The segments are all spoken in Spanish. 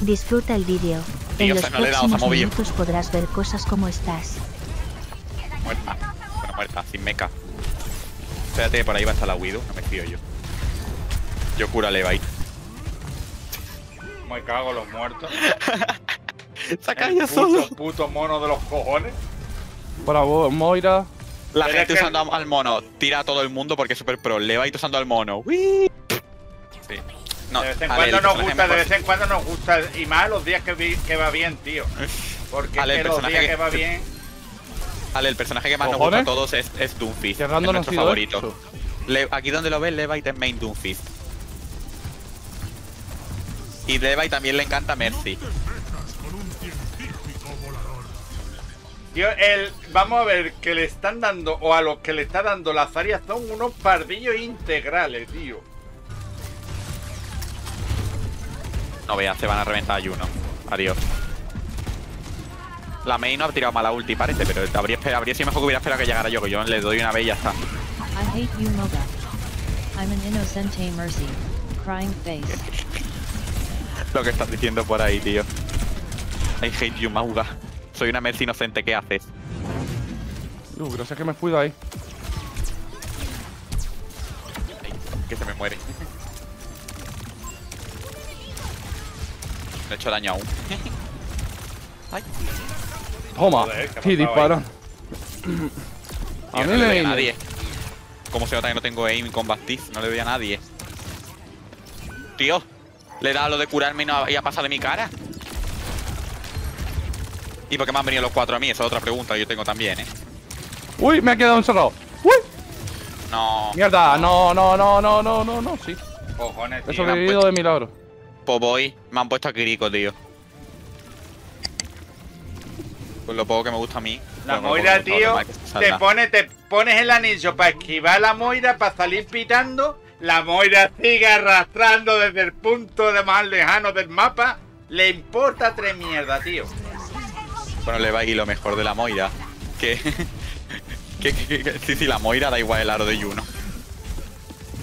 Disfruta el vídeo. En los próximos minutos podrás ver cosas como estás. Muerta. Bueno, muerta, sin meca. Espérate que por ahí va a estar la Widow, no me fío yo. Yo cura a Levi. Me cago en los muertos. Saca yo solo. Puto mono de los cojones. Bravo, Moira. La gente usando al mono. Tira a todo el mundo porque es super pro. Levi usando al mono. ¡Wii! Sí. No, de vez en cuando nos gusta, de vez en cuando nos gusta. Y más los días que va bien, tío. Porque Ale, los días que va bien. Ale, el personaje que más nos gusta a todos es Doomfist. Es nuestro favorito. Aquí donde lo ves, Levi es main Doomfist. Y Levi también le encanta Mercy. Tío, vamos a ver que le están dando, o a los que le está dando la Zarya son unos pardillos integrales, tío. No veas, se van a reventar a Juno. Adiós. La Mei no ha tirado mala ulti, parece, pero habría sido mejor que hubiera esperado que llegara yo, que yo le doy una vez y ya está. I hate you, Mauga. I'm an innocent Mercy. Crying face. Lo que estás diciendo por ahí, tío. I hate you, Mauga. Soy una Mercy inocente, ¿qué haces? Gracias que me cuido ahí. Ay, que se me muere. No he hecho daño aún. Ay. Toma, sí, dispara. A mí no le doy a nadie. Como se nota que no tengo aim con Bastion, no le doy a nadie. Tío, le he dado lo de curarme y no ha pasado de mi cara. ¿Y por qué me han venido los cuatro a mí? Esa es otra pregunta que yo tengo también, ¿eh? ¡Uy! Me ha quedado encerrado. ¡Uy! No. Mierda, no, sí. Cojones, tío. He sobrevivido de milagro. Pues voy, me han puesto a Kiriko, tío. Pues lo poco que me gusta a mí. La Moira, tío, te pones el anillo para esquivar a la Moira, para salir pitando. La Moira sigue arrastrando desde el punto de más lejano del mapa. Le importa tres mierdas, tío. Bueno, le va a ir lo mejor de la Moira. Sí, la Moira da igual el aro de Juno.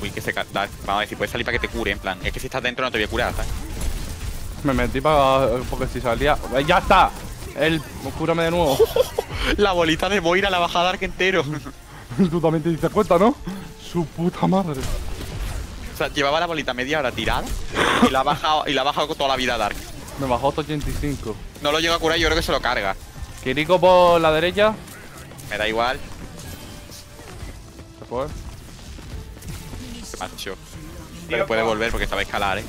Uy, que se vamos a ver si puedes salir para que te cure, en plan. Es que si estás dentro no te voy a curar, ¿sabes? Me metí para... porque si salía... ¡Ya está! Cúrame de nuevo. La bolita de Moira la baja a dar que entero. Tú también te diste cuenta, ¿no? Su puta madre. O sea, llevaba la bolita media hora tirada y la ha bajado toda la vida a Dark. Me bajó hasta 85. No lo llego a curar, yo creo que se lo carga. Kiriko por la derecha. Me da igual. ¿Se puede? Se marchó. Pero puede volver porque sabe escalar, ¿eh?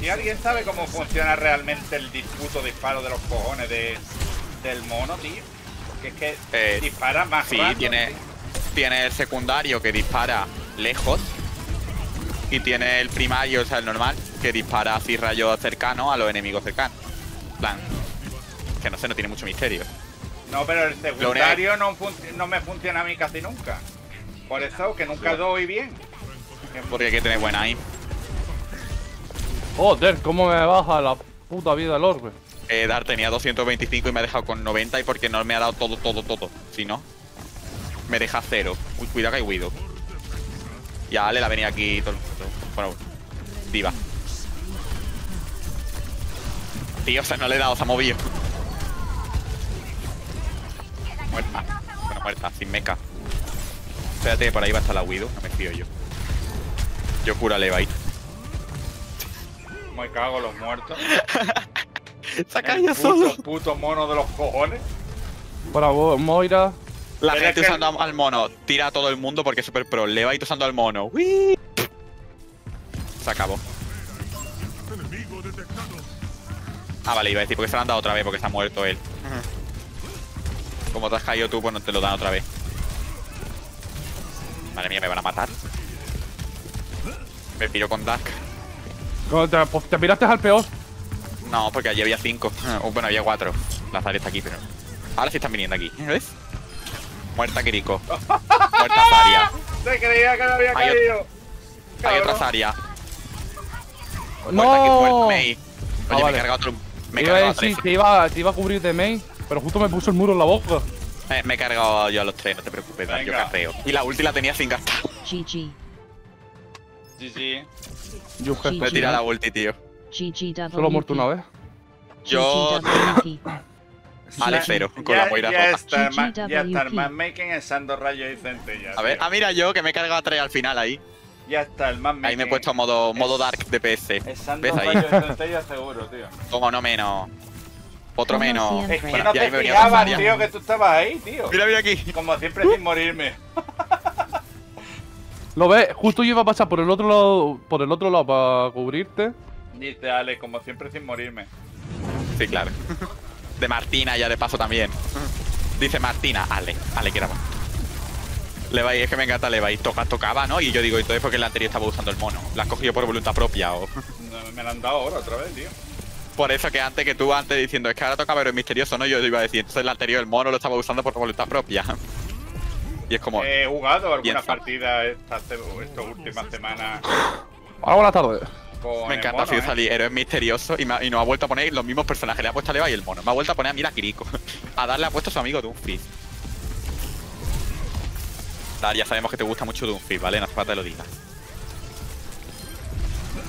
¿Y alguien sabe cómo funciona realmente el disputo disparo de los cojones del mono, tío? Porque es que dispara más rápido. Sí, tiene el secundario que dispara lejos. Y tiene el primario, o sea, el normal, que dispara así rayos cercanos a los enemigos cercanos. Plan. Que no sé, no tiene mucho misterio. No, pero el secundario no me funciona a mí casi nunca. Por eso, que nunca doy bien. Porque hay que tener buena aim. Joder, cómo me baja la puta vida el orbe. Dar tenía 225 y me ha dejado con 90 y porque no me ha dado todo. Si no, me deja cero. Uy, cuidado que hay Widow. Ya le la venía aquí todo el mundo. Bueno, diva. Tío, o sea, no le he dado, se ha movido. Muerta. Bueno, muerta, sin meca. Espérate, por ahí va a estar la Widow, no me fío yo. Yo cura a Levi. Me cago en los muertos. Saca yo solo. Puto mono de los cojones. Bravo, Moira. La gente usando al mono. Tira a todo el mundo porque es super pro. Levi usando al mono. ¡Wii! Se acabó. Ah, vale, iba a decir porque se lo han dado otra vez porque se ha muerto él. Como te has caído tú, pues no te lo dan otra vez. Madre mía, me van a matar. Me piro con Dark. ¿Te piraste al peor? No, porque allí había 5. Bueno, había 4. La Zarya está aquí, pero... ahora sí están viniendo aquí, ¿ves? Muerta Kiriko. Muerta Zarya. Se creía que no había caído. Hay otra Zarya. No. Mei. Oye, vale. Me he cargado otro. Me he cargado a 3. Te iba a cubrir de Mei, pero justo me puso el muro en la boca. Me he cargado yo a los 3, no te preocupes, yo casteo. Y la ulti la tenía sin gastar. GG. GG. Yo he tirado la ulti, tío. GG. Solo he muerto una vez. Yo... Al cero, con la Moira rota. Ya está el matchmaking ensando rayos y centellas. A ver, ah, mira yo, que me he cargado a 3 al final ahí. Ya está el matchmaking. Ahí me he puesto modo dark de PC. Ensando rayos y centellas seguro, tío. Como no menos. Otro menos. Es que no te fiabas, tío, que tú estabas ahí, tío. Mira, mira aquí. Como siempre, sin morirme. Lo ves, justo yo iba a pasar por el otro lado, para cubrirte. Dice Ale, como siempre sin morirme. Sí, claro. De Martina ya de paso también. Dice Martina, Ale, que era bueno. Levi, es que me encanta Levi, tocaba, ¿no? Y yo digo, y todo es porque en la anterior estaba usando el mono. La has cogido por voluntad propia o... No, me la han dado ahora otra vez, tío. Por eso que antes que tú antes diciendo, es que ahora toca pero es misterioso, ¿no? Yo iba a decir, entonces en la anterior el mono lo estaba usando por voluntad propia. Y es como... He jugado algunas partidas estas últimas semanas. Ahora buenas tardes. Me encanta si salir héroe misterioso y nos ha vuelto a poner los mismos personajes. Le ha puesto a Levi y el mono. Me ha vuelto a poner a mira a Kiriko. A darle ha puesto a su amigo Doomfist. Ya sabemos que te gusta mucho Doomfist, ¿vale? No hace falta que lo digas.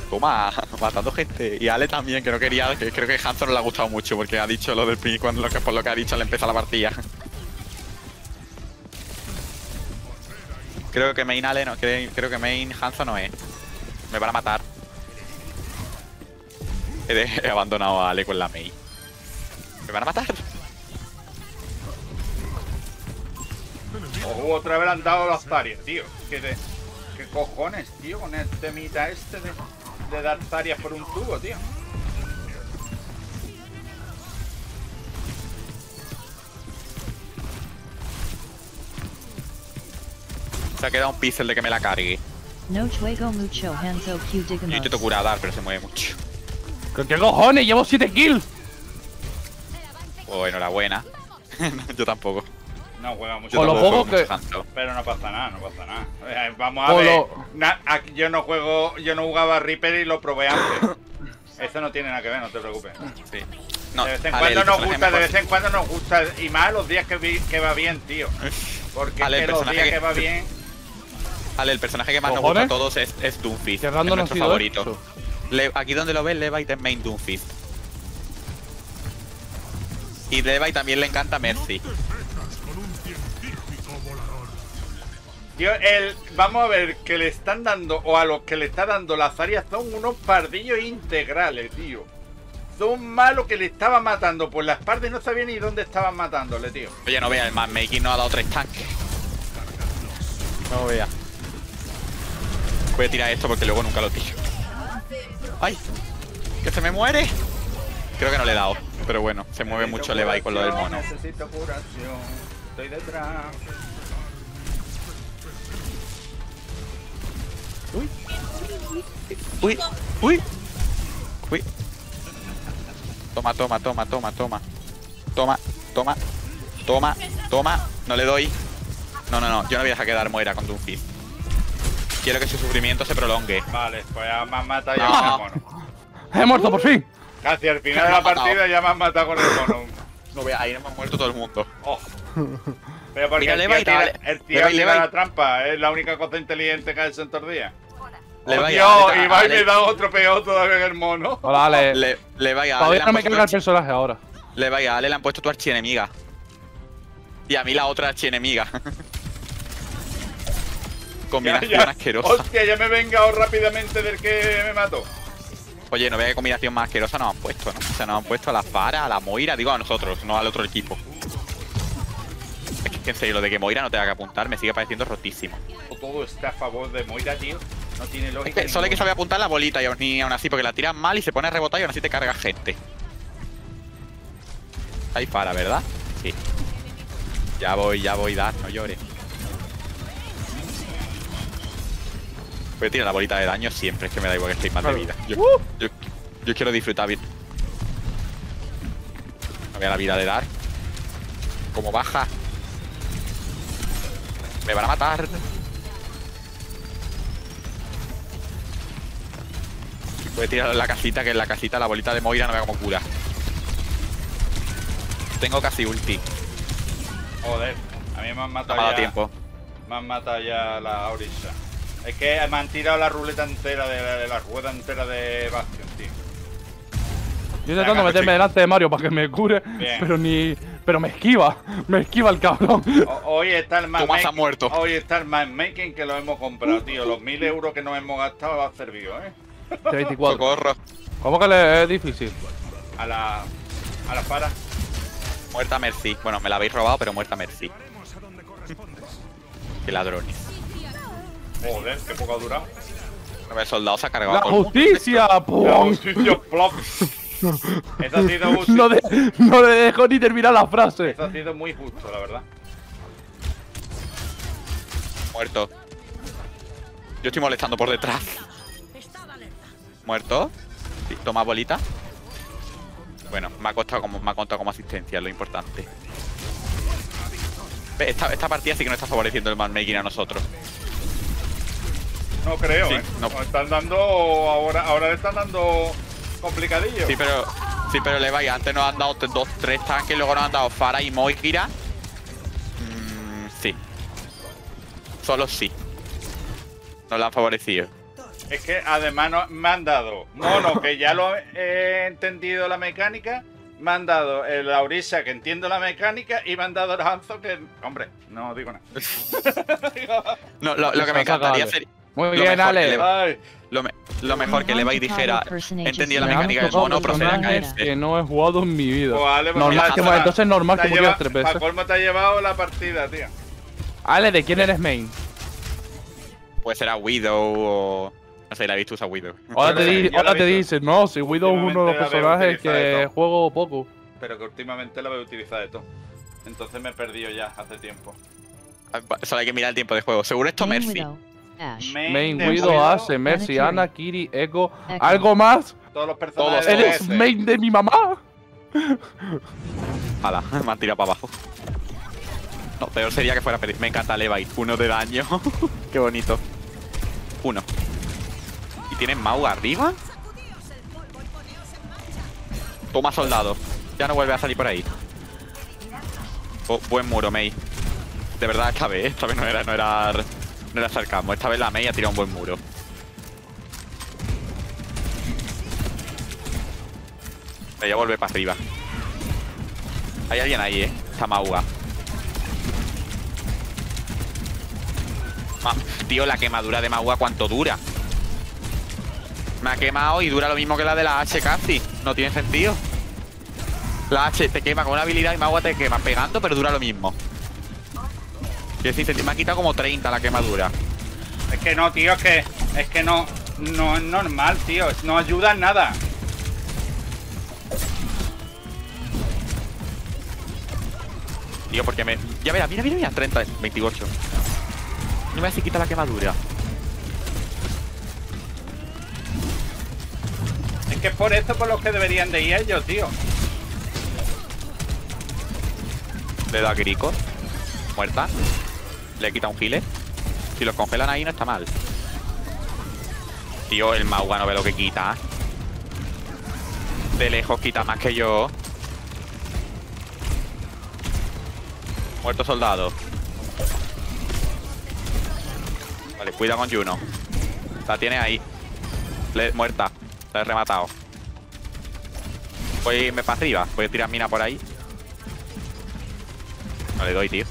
Toma, matando gente. Y Ale también, que no quería. Que creo que Hanzo no le ha gustado mucho porque ha dicho lo del pin cuando por lo que ha dicho le empieza la partida. Creo que main Ale no, creo que main Hanzo no es. Me van a matar. He abandonado a Ale con la Mei. Me van a matar. Otra vez le han dado las Zarias, tío. ¿Qué cojones, tío? Con el temita este de dar Zarias por un tubo, tío. Se ha quedado un píxel de que me la cargue. No juego mucho, Hanzo Q Digamos. Yo intento curar a dar, pero se mueve mucho. ¿Qué cojones? Llevo 7 kills. Oh, enhorabuena. Yo tampoco. No juega mucho. Yo tampoco juego mucho Hanzo. Pero no pasa nada, Vamos a ver. Yo no juego. Yo no jugaba Reaper y lo probé antes. Eso no tiene nada que ver, no te preocupes. Sí. No, de vez en cuando nos gusta, Y más los días que va bien, tío. Porque los días que va bien. Ale, el personaje que más nos gusta a todos es Doomfist. Es nuestro favorito. Aquí donde lo ves, Levi es main Doomfist. Y Levi también le encanta Mercy. Tío, vamos a ver que le están dando, o a los que le está dando las Zarias son unos pardillos integrales, tío. Son malos que le estaba matando por las partes, no sabía ni dónde estaban matándole, tío. Oye, no vea, el matchmaking no ha dado 3 tanques. No vea. Voy a tirar esto porque luego nunca lo tiro. ¡Ay! ¡Que se me muere! Creo que no le he dado, pero bueno, se mueve mucho Levi con lo del mono. Necesito curación, estoy detrás. ¡Uy! ¡Uy! ¡Uy! ¡Uy! Toma, toma, toma, toma, toma. Toma, toma, toma, toma. No le doy. No, no, no, yo no voy a dejar quedar Moira con Doomfist. Quiero que su sufrimiento se prolongue. Vale, pues ya me han matado ya con el mono. ¡He muerto por fin! Casi al final de la partida ya me han matado con el mono. No veas, ahí me han muerto todo el mundo. Oh. Pero porque el tío lleva la trampa, es la única cosa inteligente que ha hecho en Tordía. Tío, y va y me da otro peor todavía que el mono. Hola, Ale. Todavía no me carga el personaje ahora. Le vaya, Ale, le han puesto tu archienemiga. Y a mí la otra archienemiga. Combinación asquerosa. Hostia, ya me he vengado rápidamente del que me mató. Oye, no vea qué combinación más asquerosa nos han puesto, ¿no? O sea, nos han puesto a la Pharah, a la Moira, digo a nosotros, no al otro equipo. Es que en serio, lo de que Moira no te haga apuntar me sigue pareciendo rotísimo. Todo está a favor de Moira, tío. No tiene lógica. Es que solo hay que saber apuntar la bolita y aún así, porque la tiran mal y se pone a rebotar y aún así te carga gente. Hay Pharah, ¿verdad? Sí. Ya voy, Dad, no llores. Voy a tirar la bolita de daño siempre, es que me da igual que estéis más de vida. Yo quiero disfrutar bien. No vea la vida de dar. Como baja. Me van a matar. Voy a tirar en la casita, que en la casita la bolita de Moira no vea como cura. Tengo casi ulti. Joder, a mí me han matado ya. Me han matado ya la Orisa. Es que me han tirado la ruleta entera, de la rueda entera de Bastion, tío. Yo intentando meterme delante de Mario para que me cure, pero ni... Pero me esquiva el cabrón. Hoy está el matchmaking. Hoy está el matchmaking que lo hemos comprado, tío. Los 1.000 euros que nos hemos gastado va a servir, ¿eh? 24. Socorro. ¿Cómo que le es difícil? A la Pharah. Muerta Mercy. Bueno, me la habéis robado, pero muerta Mercy. Qué ladrones. Joder, qué poco ha durado. El soldado se ha cargado. ¡La justicia! ¡Pum! ¡La justicia! ¡Plop! Eso ha sido justo. No le dejo ni terminar la frase. Eso ha sido muy justo, la verdad. Muerto. Yo estoy molestando por detrás. Muerto. Toma bolita. Bueno, me ha contado como asistencia, lo importante. Esta partida sí que no está favoreciendo el matchmaking a nosotros. No creo, sí, no. Nos están dando... Ahora le están dando... Complicadillo. Sí, pero Levi, antes nos han dado 2, 3 tanques, luego nos han dado Pharah y Moira. Sí. Solo sí. Nos la han favorecido. Es que además me han dado... Mono, que ya lo he entendido la mecánica. Me han dado el Orisa, que entiendo la mecánica, y me han dado el Hanzo, que... Hombre, no digo nada. No, lo que me encantaría sería... Muy bien, Ale. Lo mejor que Levi dijera, entendía la mecánica del mono, procedía a caerse. Que no he jugado en mi vida. Pues Ale, normal, entonces normal que murió 3 veces. Pa' colmo te ha llevado la partida, tío. Ale, ¿de quién eres main? Pues será Widow o... No sé, la he visto usar Widow. Ahora te dices, no, si Widow es uno de los personajes que juego poco. Pero que últimamente la voy a utilizar de todo. Entonces me he perdido ya hace tiempo. Solo hay que mirar el tiempo de juego. Seguro esto Mercy. Main Widow, Ace, Mercy, Ana, Kiri, Echo, ¿algo más? Todos los personajes. ¡Eres main de mi mamá! Hala, me han tirado para abajo. No, peor sería que fuera Peris. Me encanta Levi. 1 de daño. Qué bonito. 1. ¿Y tienen Mauga arriba? Toma soldado. Ya no vuelve a salir por ahí. Oh, buen muro, Mei. De verdad, esta vez no era... No la acercamos, esta vez la Mei ha tirado un buen muro. Voy a volver para arriba. Hay alguien ahí, Está Mauga. Tío, la quemadura de Mauga, ¿cuánto dura? Me ha quemado y dura lo mismo que la de la H casi. No tiene sentido. La H te quema con una habilidad y Mauga te quema pegando, pero dura lo mismo. Me ha quitado como 30 la quemadura. Es que no, tío, es que no es normal, tío. No ayuda en nada. Tío, porque me... Ya verás, mira, 30, 28. No me hace quitar la quemadura. Es que es por esto por los que deberían de ir ellos, tío. Le da Kiriko. Muerta. Le quita un healer. Si los congelan ahí no está mal. Tío, el Mauga no ve lo que quita. De lejos quita más que yo. Muerto soldado. Vale, cuida con Juno. La tiene ahí. Muerta. La he rematado. Voy a irme para arriba. Voy a tirar mina por ahí. No le doy, tío.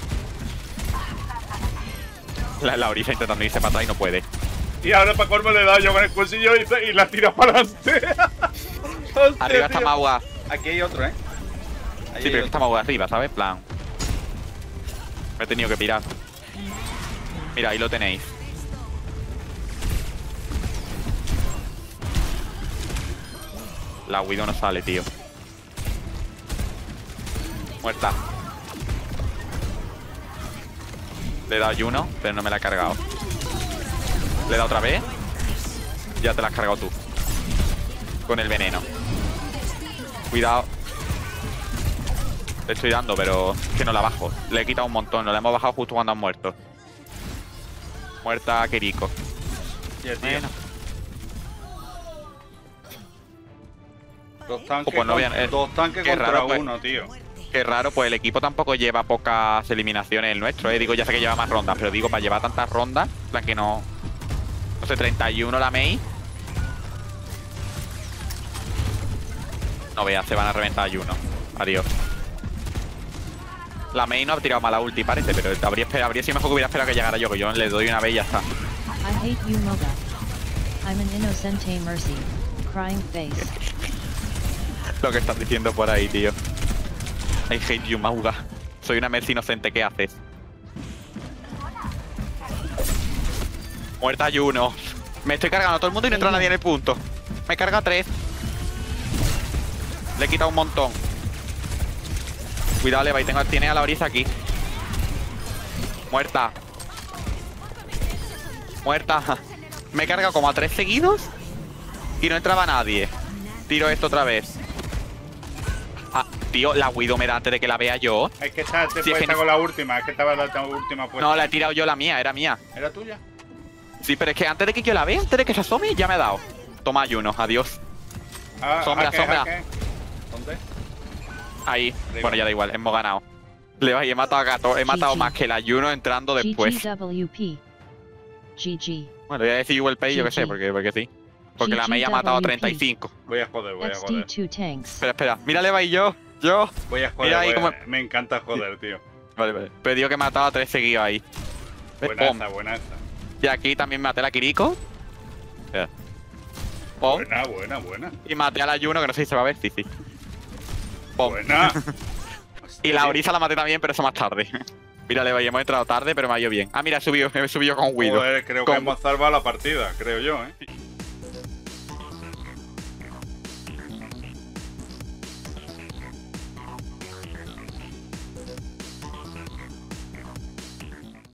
La Orisa intentando irse para atrás y no puede. Y ahora para colmo le he dado yo con el cuchillo y la tira para adelante. Arriba está Mauga. Aquí hay otro, Ahí sí, pero está Mauga arriba, ¿sabes? Plan. Me he tenido que pirar. Mira, ahí lo tenéis. La Widow no sale, tío. Muerta. Le he dado Juno, pero no me la he cargado. Le he dado otra vez. Ya te la has cargado tú. Con el veneno. Cuidado. Le estoy dando, pero es que no la bajo. Le he quitado un montón, no la hemos bajado justo cuando han muerto. Muerta Kiriko. Bueno. Dos tanques contra uno, tío. Qué raro, pues el equipo tampoco lleva pocas eliminaciones el nuestro, Digo, ya sé que lleva más rondas, pero digo, para llevar tantas rondas, la que no... No sé, 31 la Mei. No veas, se van a reventar a Juno. Adiós. La Mei no ha tirado mala ulti, parece, pero habría sido mejor que hubiera esperado que llegara yo, que yo le doy una vez y ya está. I hate you, Mauga. I'm an innocente Mercy. Crying face. Lo que estás diciendo por ahí, tío. I hate you, Mauga. Soy una Mercy inocente, ¿qué haces? Muerta Juno. Me estoy cargando a todo el mundo y no entra nadie en el punto. Me carga 3. Le he quitado un montón. Cuidado, Levi, tiene a la Orisa aquí. Muerta. Muerta. Me he cargado como a 3 seguidos y no entraba nadie. Tiro esto otra vez. Ah, tío, la Widow me da antes de que la vea yo. Es que está, si es que con la última, es que estaba la última puesta. No, la he tirado yo, la mía, era mía. ¿Era tuya? Sí, pero es que antes de que yo la vea, antes de que se asome, ya me ha dado. Toma Juno, adiós. Ah, Sombra, okay, Sombra. Okay. ¿Dónde? Ahí. Arriba. Bueno, ya da igual, hemos ganado. Levi, he matado a gato, he matado más que la Juno entrando después. Bueno, voy a decir ULP, yo qué sé, porque sí. Porque la Mei ha matado a 35. Voy a joder. Espera, espera, mira Levi, yo. Voy a joder, mira ahí como... me encanta joder, tío. Vale, vale. Pero digo que he matado a 3 seguidos ahí. Buenaza, buenaza. Y aquí también maté a la Kiriko. Yeah. Pom. Buena. Y maté a la Juno, que no sé si se va a ver, sí. Pom. Buena. Y la Orisa la maté también, pero eso más tarde. Mira, Levi, hemos entrado tarde, pero me ha ido bien. Ah, mira, he subido con Widow. Creo que hemos salvado la partida, creo yo,